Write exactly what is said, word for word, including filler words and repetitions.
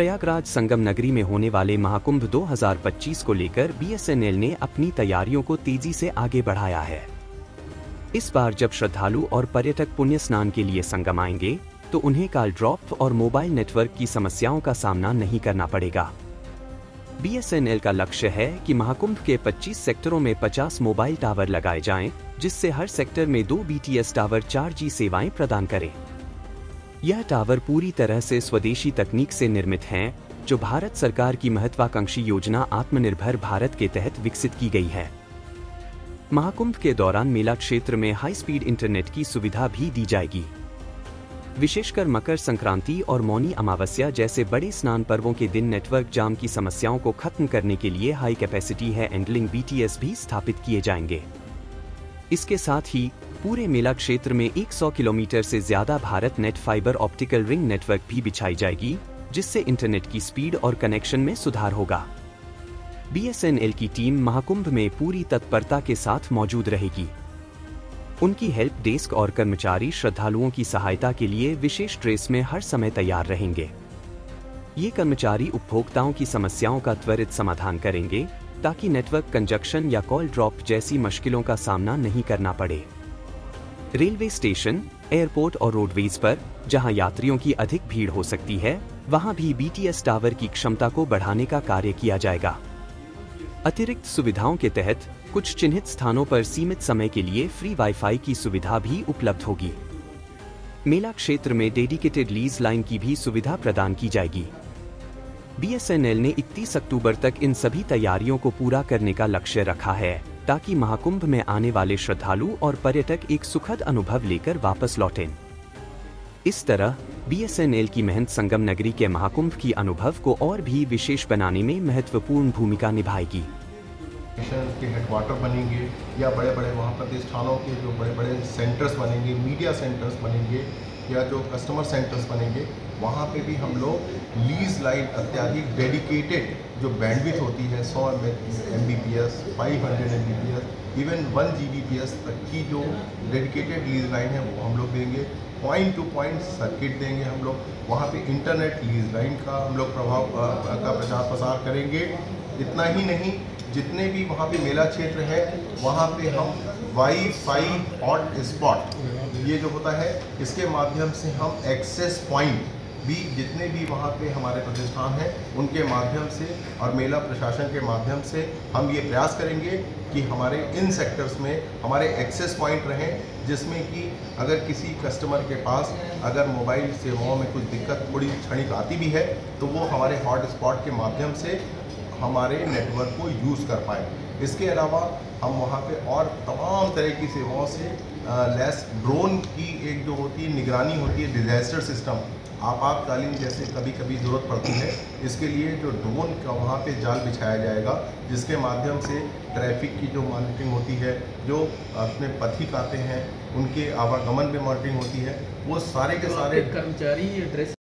प्रयागराज संगम नगरी में होने वाले महाकुंभ दो हज़ार पच्चीस को लेकर बीएसएनएल ने अपनी तैयारियों को तेजी से आगे बढ़ाया है। इस बार जब श्रद्धालु और पर्यटक पुण्य स्नान के लिए संगम आएंगे तो उन्हें कॉल ड्रॉप और मोबाइल नेटवर्क की समस्याओं का सामना नहीं करना पड़ेगा। बीएसएनएल का लक्ष्य है कि महाकुंभ के पच्चीस सेक्टरों में पचास मोबाइल टावर लगाए जाएं, जिससे हर सेक्टर में दो बीटीएस टावर चार जी सेवाएं प्रदान करें। यह टावर पूरी तरह से स्वदेशी तकनीक से निर्मित हैं, जो भारत सरकार की महत्वाकांक्षी योजना आत्मनिर्भर भारत के तहत विकसित की गई है। महाकुंभ के दौरान मेला क्षेत्र में हाई स्पीड इंटरनेट की सुविधा भी दी जाएगी। विशेषकर मकर संक्रांति और मौनी अमावस्या जैसे बड़े स्नान पर्वों के दिन नेटवर्क जाम की समस्याओं को खत्म करने के लिए हाई कैपेसिटी है हैंडलिंग बीटीएस भी स्थापित किए जाएंगे। इसके साथ ही पूरे मेला क्षेत्र में एक सौ किलोमीटर से ज्यादा Bharat net fibre optical ring network भी बिछाई जाएगी, जिससे इंटरनेट की स्पीड और कनेक्शन में सुधार होगा। बीएसएनएल की टीम महाकुंभ में पूरी तत्परता के साथ मौजूद रहेगी। उनकी हेल्प डेस्क और कर्मचारी श्रद्धालुओं की सहायता के लिए विशेष ड्रेस में हर समय तैयार रहेंगे। ये कर्मचारी उपभोक्ताओं की समस्याओं का त्वरित समाधान करेंगे ताकि नेटवर्क कंजक्शन या कॉल ड्रॉप जैसी मुश्किलों का सामना नहीं करना पड़े। रेलवे स्टेशन, एयरपोर्ट और रोडवेज पर जहां यात्रियों की अधिक भीड़ हो सकती है, वहां भी बीटीएस टावर की क्षमता को बढ़ाने का कार्य किया जाएगा। अतिरिक्त सुविधाओं के तहत कुछ चिन्हित स्थानों पर सीमित समय के लिए फ्री वाईफाई की सुविधा भी उपलब्ध होगी। मेला क्षेत्र में डेडिकेटेड लीज लाइन की भी सुविधा प्रदान की जाएगी। बीएसएनएल ने इकतीस अक्टूबर तक इन सभी तैयारियों को पूरा करने का लक्ष्य रखा है ताकि महाकुंभ में आने वाले श्रद्धालु और पर्यटक एक सुखद अनुभव लेकर वापस लौटें। इस तरह बीएसएनएल की मेहनत संगम नगरी के महाकुंभ की अनुभव को और भी विशेष बनाने में महत्वपूर्ण भूमिका निभाएगी। के हेडक्वार्टर बनेंगे या बड़े बड़े वहाँ प्रतिष्ठानों के जो बड़े बड़े सेंटर्स बनेंगे, मीडिया सेंटर्स बनेंगे या जो कस्टमर सेंटर्स बनेंगे, वहाँ पे भी हम लोग लीज लाइन अत्यादि डेडिकेटेड जो बैंडविड्थ होती है सौ एमबीपीएस, पाँच सौ एमबीपीएस, इवन एक जीबीपीएस तक की जो डेडिकेटेड लीज लाइन है वो हम लोग देंगे। पॉइंट टू पॉइंट सर्किट देंगे हम लोग, वहाँ पे इंटरनेट लीज लाइन का हम लोग प्रभाव का प्रचार प्रसार करेंगे। इतना ही नहीं, जितने भी वहाँ पे मेला क्षेत्र है वहाँ पे हम वाईफाई हॉट स्पॉट ये जो होता है इसके माध्यम से हम एक्सेस पॉइंट भी जितने भी वहाँ पे हमारे प्रतिष्ठान हैं उनके माध्यम से और मेला प्रशासन के माध्यम से हम ये प्रयास करेंगे कि हमारे इन सेक्टर्स में हमारे एक्सेस पॉइंट रहें, जिसमें कि अगर किसी कस्टमर के पास अगर मोबाइल सेवाओं में कुछ दिक्कत थोड़ी क्षणिक आती भी है तो वो हमारे हॉट स्पॉट के माध्यम से हमारे नेटवर्क को यूज़ कर पाए। इसके अलावा हम वहाँ पे और तमाम तरह की सेवाओं से लेस ड्रोन की एक जो होती है निगरानी होती है, डिजास्टर सिस्टम आपातकालीन जैसे कभी कभी ज़रूरत पड़ती है, इसके लिए जो ड्रोन का वहाँ पे जाल बिछाया जाएगा जिसके माध्यम से ट्रैफिक की जो मॉनिटरिंग होती है, जो अपने पथिक आते हैं उनके आवागमन पे मॉनिटरिंग होती है, वो सारे के सारे कर्मचारी